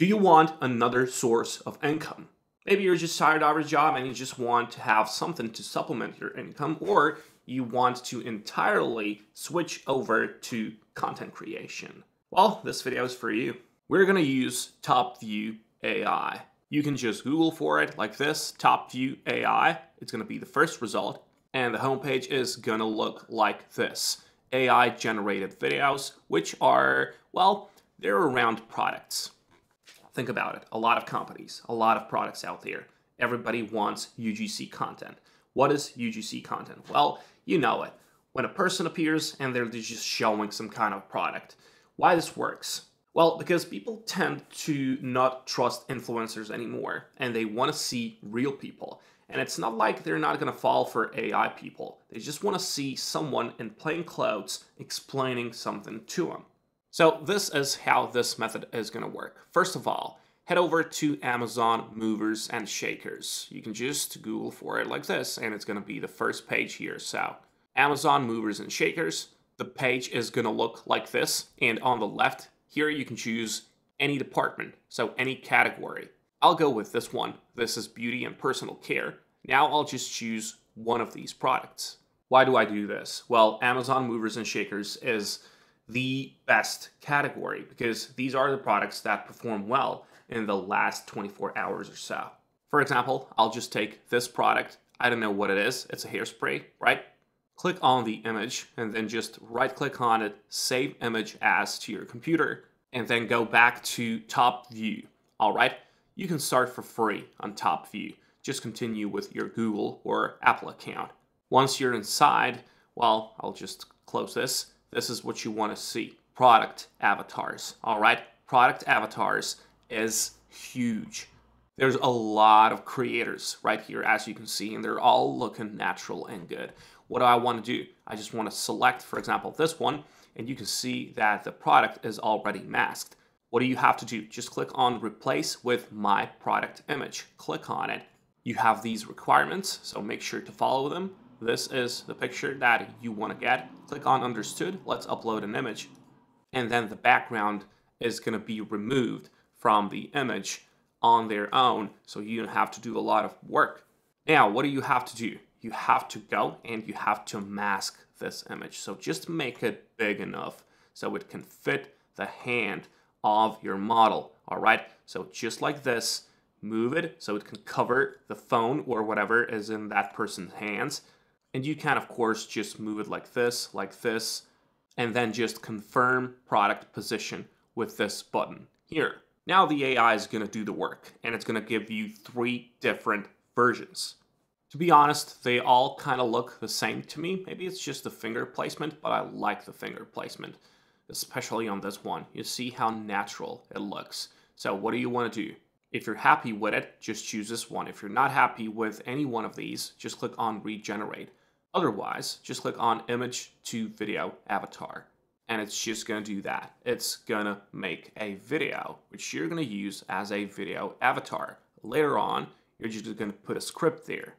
Do you want another source of income? Maybe you're just tired of your job and you just want to have something to supplement your income, or you want to entirely switch over to content creation. Well, this video is for you. We're going to use TopView AI. You can just Google for it like this, TopView AI. It's going to be the first result. And the homepage is going to look like this. AI-generated videos, which are, well, they're around products. Think about it. A lot of companies, a lot of products out there. Everybody wants UGC content. What is UGC content? Well, you know it. When a person appears and they're just showing some kind of product. Why this works? Well, because people tend to not trust influencers anymore, and they want to see real people. And it's not like they're not going to fall for AI people. They just want to see someone in plain clothes explaining something to them. So this is how this method is going to work. First of all, head over to Amazon Movers and Shakers. You can just Google for it like this, and it's going to be the first page here. So Amazon Movers and Shakers, the page is going to look like this. And on the left here, you can choose any department, so any category. I'll go with this one. This is beauty and personal care. Now I'll just choose one of these products. Why do I do this? Well, Amazon Movers and Shakers is the best category because these are the products that perform well in the last 24 hours or so. For example, I'll just take this product. I don't know what it is. It's a hairspray, right? Click on the image and then just right-click on it, save image as to your computer, and then go back to Top View, all right? You can start for free on TopView. Just continue with your Google or Apple account. Once you're inside, well, I'll just close this. This is what you want to see. Product avatars, all right? Product avatars is huge. There's a lot of creators right here, as you can see, and they're all looking natural and good. What do I want to do? I just want to select, for example, this one, and you can see that the product is already masked. What do you have to do? Just click on replace with my product image. Click on it. You have these requirements, so make sure to follow them. This is the picture that you want to get. Click on understood. Let's upload an image. And then the background is going to be removed from the image on their own, so you don't have to do a lot of work. Now, what do you have to do? You have to go and you have to mask this image. So just make it big enough so it can fit the hand of your model, all right? So just like this, move it so it can cover the phone or whatever is in that person's hands. And you can, of course, just move it like this, and then just confirm product position with this button here. Now the AI is going to do the work, and it's going to give you three different versions. To be honest, they all kind of look the same to me. Maybe it's just the finger placement, but I like the finger placement. Especially on this one, you see how natural it looks. So what do you want to do? If you're happy with it, just choose this one. If you're not happy with any one of these, just click on regenerate. Otherwise, just click on image to video avatar. And it's just going to do that. It's going to make a video, which you're going to use as a video avatar. Later on, you're just going to put a script there.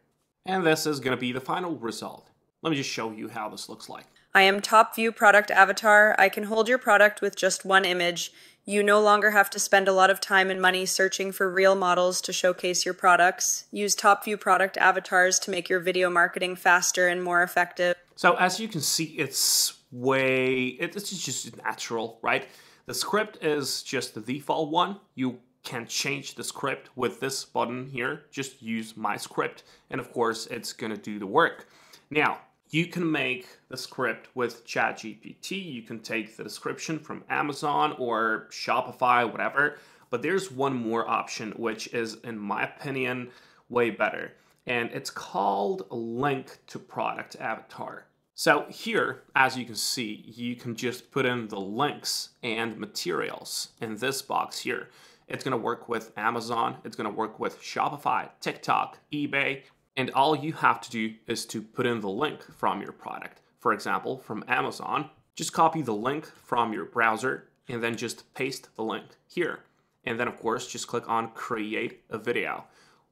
And this is going to be the final result. Let me just show you how this looks like. I am TopView Product Avatar. I can hold your product with just one image. You no longer have to spend a lot of time and money searching for real models to showcase your products. Use TopView Product Avatars to make your video marketing faster and more effective. So as you can see, it's just natural, right? The script is just the default one. You can change the script with this button here. Just use my script. And of course, it's going to do the work. Now, you can make the script with ChatGPT. You can take the description from Amazon or Shopify, whatever. But there's one more option, which is, in my opinion, way better. And it's called Link to Product Avatar. So here, as you can see, you can just put in the links and materials in this box here. It's going to work with Amazon. It's going to work with Shopify, TikTok, eBay. And all you have to do is to put in the link from your product. For example, from Amazon, just copy the link from your browser and then just paste the link here. And then, of course, just click on create a video.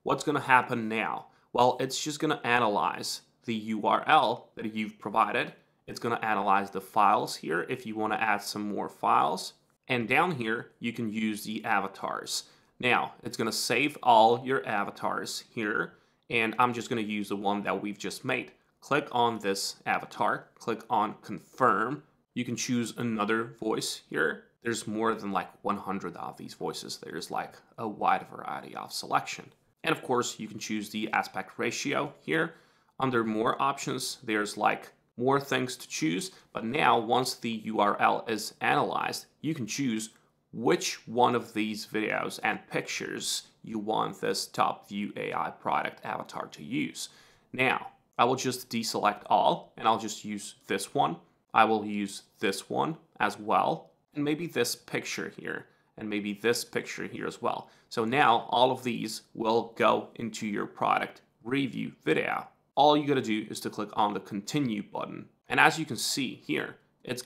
What's going to happen now? Well, it's just going to analyze the URL that you've provided. It's going to analyze the files here if you want to add some more files. And down here, you can use the avatars. Now, it's going to save all your avatars here. And I'm just going to use the one that we've just made. Click on this avatar. Click on confirm. You can choose another voice here. There's more than like 100 of these voices. There's like a wide variety of selection. And of course, you can choose the aspect ratio here. Under more options, there's like more things to choose. But now once the URL is analyzed, you can choose which one of these videos and pictures you want this TopView AI product avatar to use. Now, I will just deselect all and I'll just use this one. I will use this one as well. And maybe this picture here. And maybe this picture here as well. So now all of these will go into your product review video. All you gotta do is to click on the continue button. And as you can see here, it's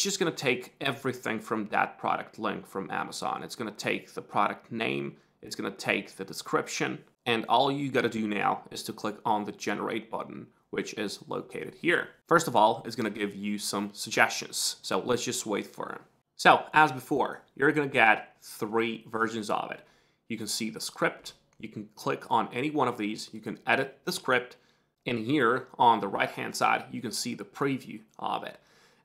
just gonna take everything from that product link from Amazon. It's gonna take the product name, it's gonna take the description, and all you gotta do now is to click on the generate button, which is located here. First of all, it's gonna give you some suggestions. So let's just wait for them. So as before, you're gonna get three versions of it. You can see the script. You can click on any one of these. You can edit the script. And here on the right-hand side, you can see the preview of it.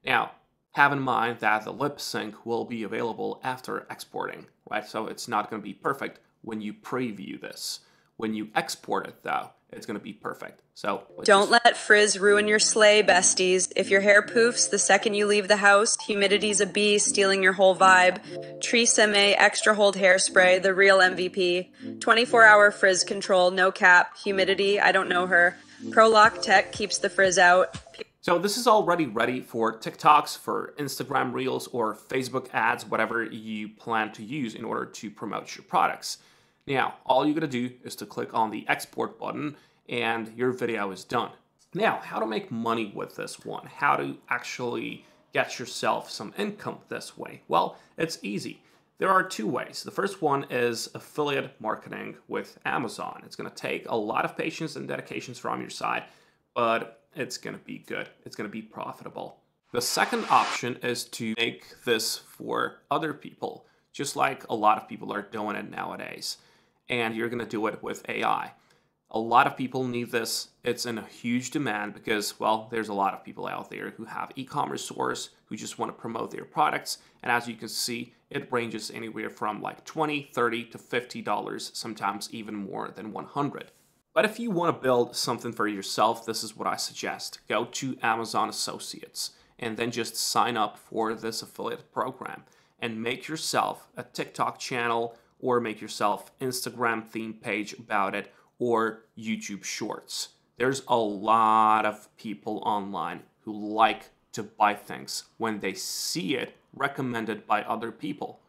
Now, have in mind that the lip sync will be available after exporting, right? So it's not going to be perfect when you preview this. When you export it, though, it's going to be perfect. So don't let frizz ruin your sleigh, besties. If your hair poofs the second you leave the house, humidity's a bee stealing your whole vibe. Tresemme Extra Hold Hairspray, the real MVP. 24-hour frizz control, no cap. Humidity, I don't know her. ProLock Tech keeps the frizz out. So this is already ready for TikToks, for Instagram Reels, or Facebook ads, whatever you plan to use in order to promote your products. Now, all you gotta do is to click on the export button and your video is done. Now, how to make money with this one? How to actually get yourself some income this way? Well, it's easy. There are two ways. The first one is affiliate marketing with Amazon. It's gonna take a lot of patience and dedications from your side, but it's gonna be good. It's gonna be profitable. The second option is to make this for other people, just like a lot of people are doing it nowadays. And you're gonna do it with AI. A lot of people need this. It's in a huge demand because, well, there's a lot of people out there who have e-commerce stores who just want to promote their products. And as you can see, it ranges anywhere from like $20, $30 to $50, sometimes even more than $100. But if you want to build something for yourself, this is what I suggest. Go to Amazon Associates and then just sign up for this affiliate program and make yourself a TikTok channel or make yourself Instagram theme page about it or YouTube Shorts. There's a lot of people online who like to buy things when they see it recommended by other people.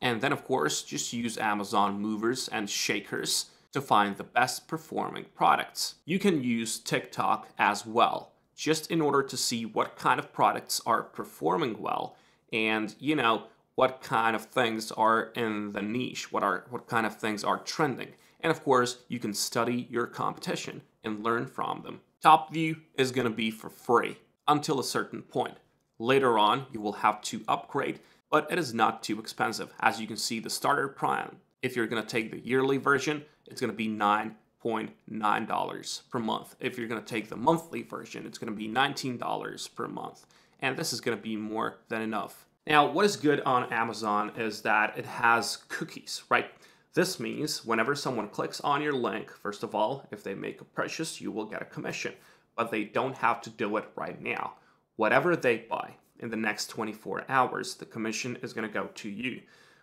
And then of course, just use Amazon Movers and Shakers to find the best performing products. You can use TikTok as well, just in order to see what kind of products are performing well and, you know, what kind of things are in the niche, what kind of things are trending. And of course, you can study your competition and learn from them. TopView is going to be for free until a certain point. Later on, you will have to upgrade, but it is not too expensive. As you can see, the starter plan, if you're going to take the yearly version, it's going to be $9.9 per month. If you're going to take the monthly version, it's going to be $19 per month. And this is going to be more than enough. Now, what is good on Amazon is that it has cookies, right? This means whenever someone clicks on your link, first of all, if they make a purchase, you will get a commission, but they don't have to do it right now. Whatever they buy in the next 24 hours, the commission is going to go to you.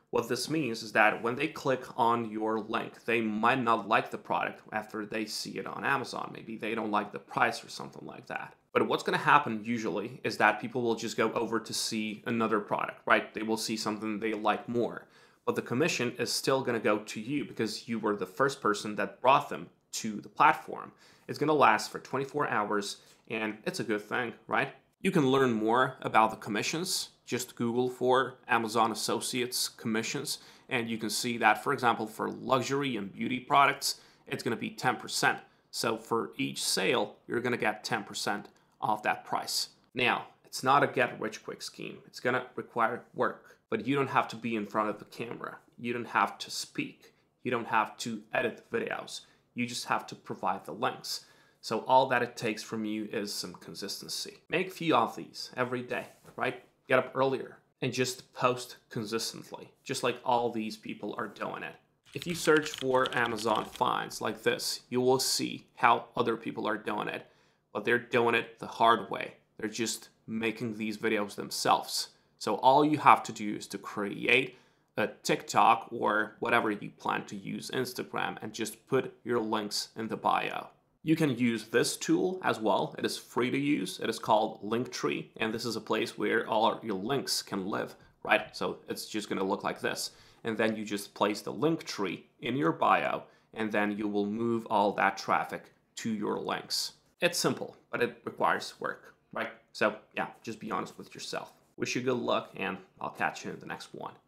What this means is that when they click on your link, they might not like the product after they see it on Amazon. Maybe they don't like the price or something like that. But what's going to happen usually is that people will just go over to see another product, right? They will see something they like more. But the commission is still going to go to you because you were the first person that brought them to the platform. It's going to last for 24 hours, and it's a good thing, right? You can learn more about the commissions. Just Google for Amazon Associates commissions, and you can see that, for example, for luxury and beauty products, it's going to be 10%. So for each sale, you're going to get 10% off that price. Now, it's not a get-rich-quick scheme. It's going to require work. but you don't have to be in front of the camera. You don't have to speak. You don't have to edit videos. You just have to provide the links. So all that it takes from you is some consistency. Make a few of these every day, right? Get up earlier and just post consistently, just like all these people are doing it. If you search for Amazon finds like this, you will see how other people are doing it, but they're doing it the hard way. They're just making these videos themselves. So all you have to do is to create a TikTok or whatever you plan to use, Instagram, and just put your links in the bio. You can use this tool as well. It is free to use. It is called Linktree, and this is a place where all your links can live, right? So it's just going to look like this. And then you just place the Linktree in your bio, and then you will move all that traffic to your links. It's simple, but it requires work, right? So yeah, just be honest with yourself. Wish you good luck, and I'll catch you in the next one.